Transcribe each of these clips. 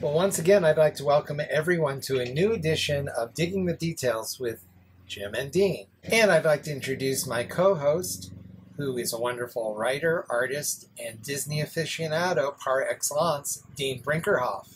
Well, once again, I'd like to welcome everyone to a new edition of Digging the Details with Jim and Dean. And I'd like to introduce my co-host, who is a wonderful writer, artist, and Disney aficionado par excellence, Dean Brinkerhoff.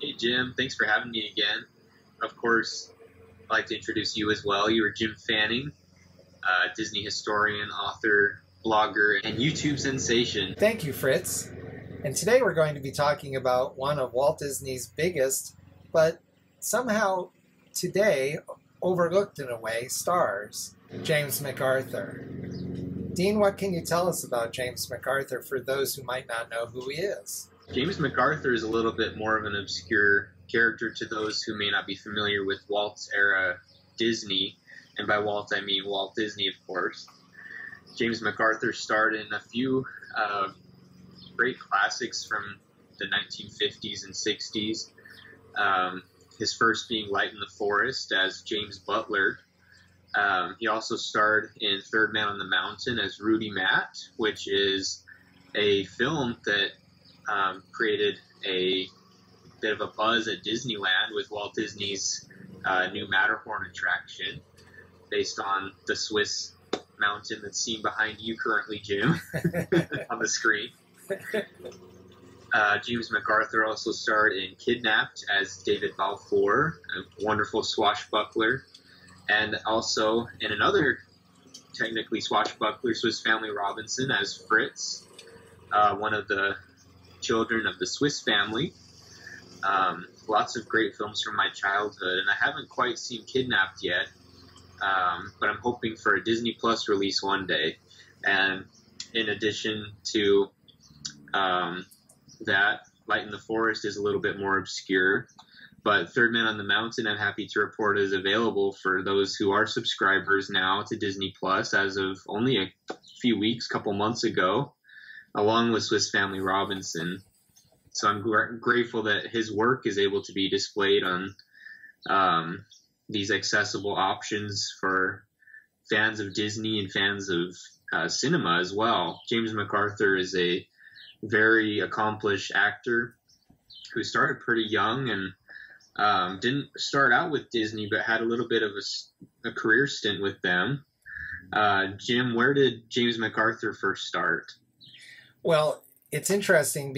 Hey, Jim. Thanks for having me again. Of course, I'd like to introduce you as well. You are Jim Fanning, Disney historian, author, blogger, and YouTube sensation. Thank you, Fritz. And today we're going to be talking about one of Walt Disney's biggest, but somehow today overlooked in a way, stars, James MacArthur. Dean, what can you tell us about James MacArthur for those who might not know who he is? James MacArthur is a little bit more of an obscure character to those who may not be familiar with Walt's era Disney, and by Walt I mean Walt Disney, of course. James MacArthur starred in a few great classics from the 1950s and 60s. His first being Light in the Forest as James Butler. He also starred in Third Man on the Mountain as Rudy Matt, which is a film that created a bit of a buzz at Disneyland with Walt Disney's new Matterhorn attraction based on the Swiss mountain that's seen behind you currently, Jim, on the screen. James MacArthur also starred in Kidnapped as David Balfour, a wonderful swashbuckler, and also in another technically swashbuckler, Swiss Family Robinson, as Fritz, one of the children of the Swiss family. Lots of great films from my childhood, and I haven't quite seen Kidnapped yet, but I'm hoping for a Disney Plus release one day. And in addition to that, Light in the Forest is a little bit more obscure, but Third Man on the Mountain, I'm happy to report, is available for those who are subscribers now to Disney Plus as of only a few weeks, couple months ago, along with Swiss Family Robinson. So I'm grateful that his work is able to be displayed on these accessible options for fans of Disney and fans of cinema as well. James MacArthur is a very accomplished actor who started pretty young and didn't start out with Disney, but had a little bit of a career stint with them. Jim, where did James MacArthur first start? Well, it's interesting.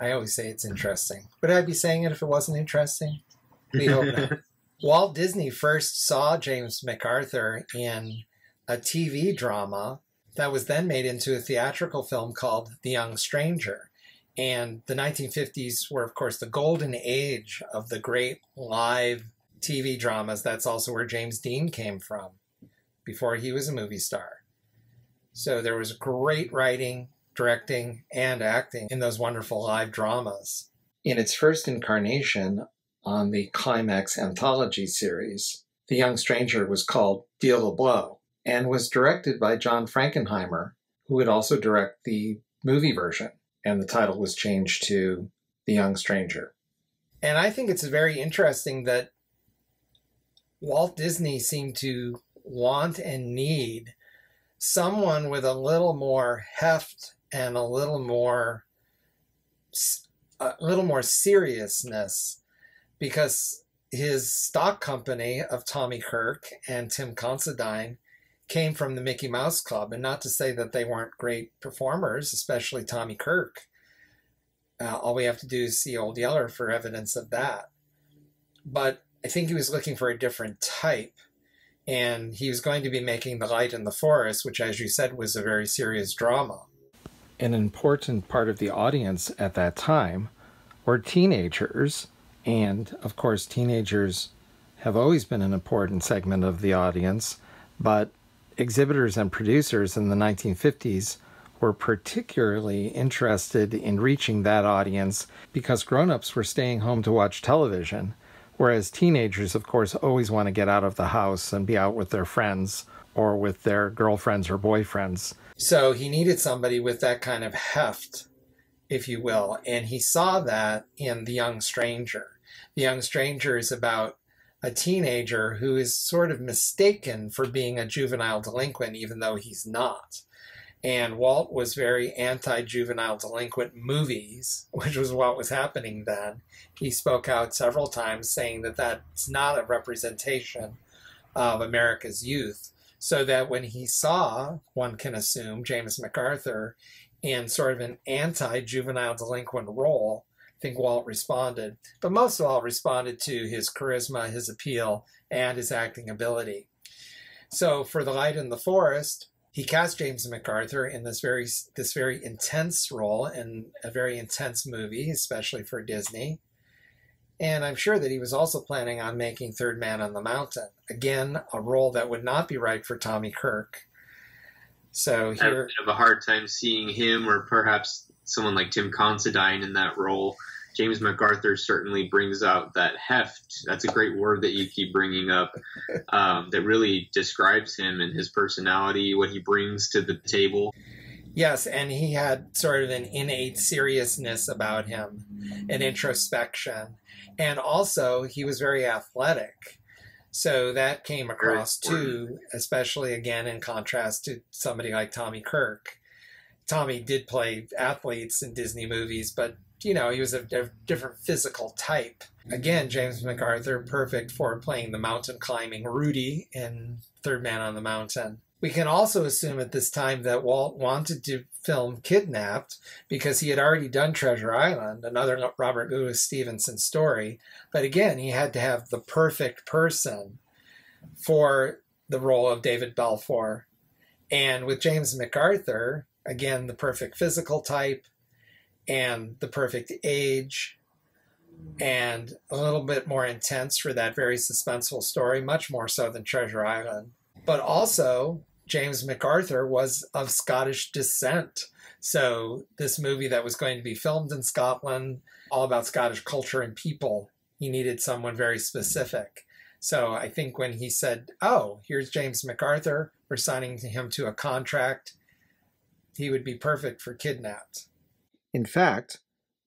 I always say it's interesting. Would I be saying it if it wasn't interesting? We hope not. Walt Disney first saw James MacArthur in a TV drama that was then made into a theatrical film called The Young Stranger. And the 1950s were, of course, the golden age of the great live TV dramas. That's also where James Dean came from, before he was a movie star. So there was great writing, directing, and acting in those wonderful live dramas. In its first incarnation on the Climax Anthology series, The Young Stranger was called Deal the Blow, and was directed by John Frankenheimer, who would also direct the movie version. And the title was changed to The Young Stranger. And I think it's very interesting that Walt Disney seemed to want and need someone with a little more heft and a little more seriousness, because his stock company of Tommy Kirk and Tim Considine came from the Mickey Mouse Club, and not to say that they weren't great performers, especially Tommy Kirk. All we have to do is see Old Yeller for evidence of that. But I think he was looking for a different type, and he was going to be making The Light in the Forest, which, as you said, was a very serious drama. An important part of the audience at that time were teenagers, and, of course, teenagers have always been an important segment of the audience, but exhibitors and producers in the 1950s were particularly interested in reaching that audience because grown-ups were staying home to watch television, whereas teenagers, of course, always want to get out of the house and be out with their friends or with their girlfriends or boyfriends. So he needed somebody with that kind of heft, if you will, and he saw that in The Young Stranger. The Young Stranger is about a teenager who is sort of mistaken for being a juvenile delinquent, even though he's not. And Walt was very anti-juvenile delinquent movies, which was what was happening then. He spoke out several times saying that that's not a representation of America's youth. So that when he saw, one can assume, James MacArthur in sort of an anti-juvenile delinquent role, I think Walt responded, but most of all responded to his charisma, his appeal, and his acting ability. So for The Light in the Forest, he cast James MacArthur in this very intense role in a very intense movie, especially for Disney. And I'm sure that he was also planning on making Third Man on the Mountain. Again, a role that would not be right for Tommy Kirk. So here, I have a bit of a hard time seeing him or perhaps someone like Tim Considine in that role. James MacArthur certainly brings out that heft. That's a great word that you keep bringing up that really describes him and his personality, what he brings to the table. Yes, and he had sort of an innate seriousness about him, an introspection. And also, he was very athletic. So that came across too, especially again in contrast to somebody like Tommy Kirk. Tommy did play athletes in Disney movies, but you know, he was a different physical type. Again, James MacArthur, perfect for playing the mountain climbing Rudy in Third Man on the Mountain. We can also assume at this time that Walt wanted to film Kidnapped because he had already done Treasure Island, another Robert Louis Stevenson story. But again, he had to have the perfect person for the role of David Balfour. And with James MacArthur, again, the perfect physical type, and the perfect age, and a little bit more intense for that very suspenseful story, much more so than Treasure Island. But also, James MacArthur was of Scottish descent. So this movie that was going to be filmed in Scotland, all about Scottish culture and people, he needed someone very specific. So I think when he said, oh, here's James MacArthur, we're signing him to a contract, he would be perfect for Kidnapped. In fact,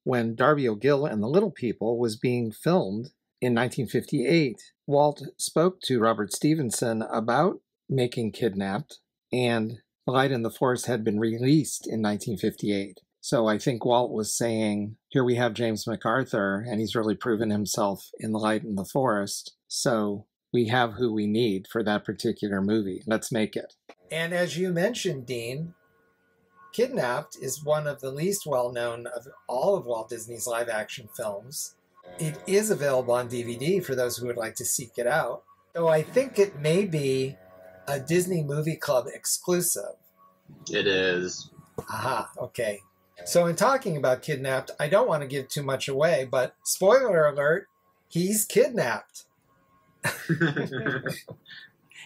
when Darby O'Gill and the Little People was being filmed in 1958, Walt spoke to Robert Stevenson about making Kidnapped, and Light in the Forest had been released in 1958. So I think Walt was saying, here we have James MacArthur, and he's really proven himself in The Light in the Forest, so we have who we need for that particular movie. Let's make it. And as you mentioned, Dean, Kidnapped is one of the least well-known of all of Walt Disney's live-action films. It is available on DVD for those who would like to seek it out, though I think it may be a Disney Movie Club exclusive. It is. Aha, okay. So in talking about Kidnapped, I don't want to give too much away, but spoiler alert, he's kidnapped.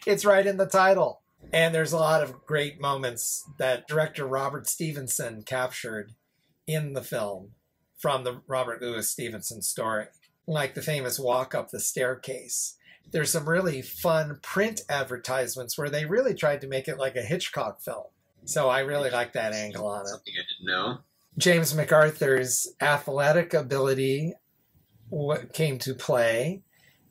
It's right in the title. And there's a lot of great moments that director Robert Stevenson captured in the film from the Robert Louis Stevenson story, like the famous walk up the staircase. There's some really fun print advertisements where they really tried to make it like a Hitchcock film. So I really like that angle on it. Something I didn't know. James MacArthur's athletic ability came to play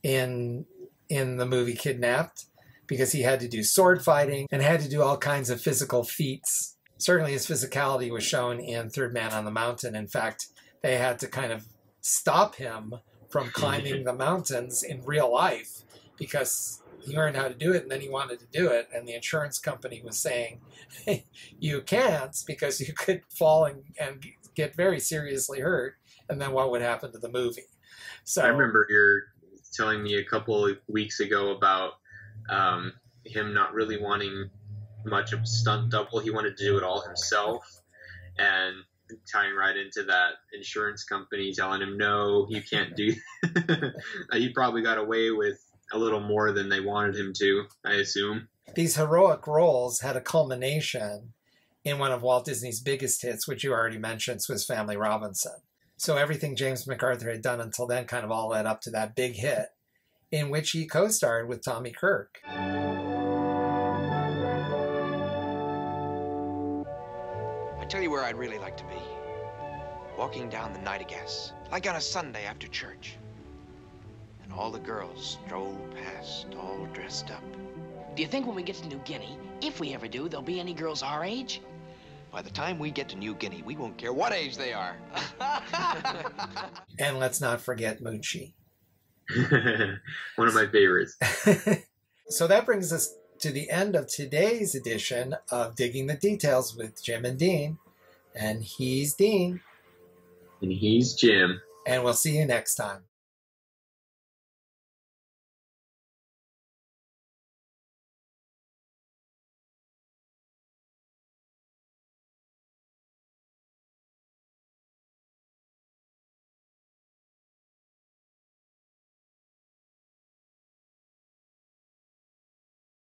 in the movie Kidnapped, because he had to do sword fighting and had to do all kinds of physical feats. Certainly his physicality was shown in Third Man on the Mountain. In fact, they had to kind of stop him from climbing the mountains in real life because he learned how to do it and then he wanted to do it. And the insurance company was saying, hey, you can't, because you could fall and get very seriously hurt. And then what would happen to the movie? So I remember you're telling me a couple of weeks ago about him not really wanting much of a stunt double. He wanted to do it all himself, and tying right into that insurance company telling him, no, you can't do that. He probably got away with a little more than they wanted him to, I assume. These heroic roles had a culmination in one of Walt Disney's biggest hits, which you already mentioned, Swiss Family Robinson. So everything James MacArthur had done until then kind of all led up to that big hit, in which he co-starred with Tommy Kirk. I tell you where I'd really like to be. Walking down the Nightingales, like on a Sunday after church. And all the girls stroll past, all dressed up. Do you think when we get to New Guinea, if we ever do, there'll be any girls our age? By the time we get to New Guinea, we won't care what age they are. And let's not forget Munchie. One of my favorites. So that brings us to the end of today's edition of Digging the Details with Jim and Dean. And he's Dean. And he's Jim. And we'll see you next time.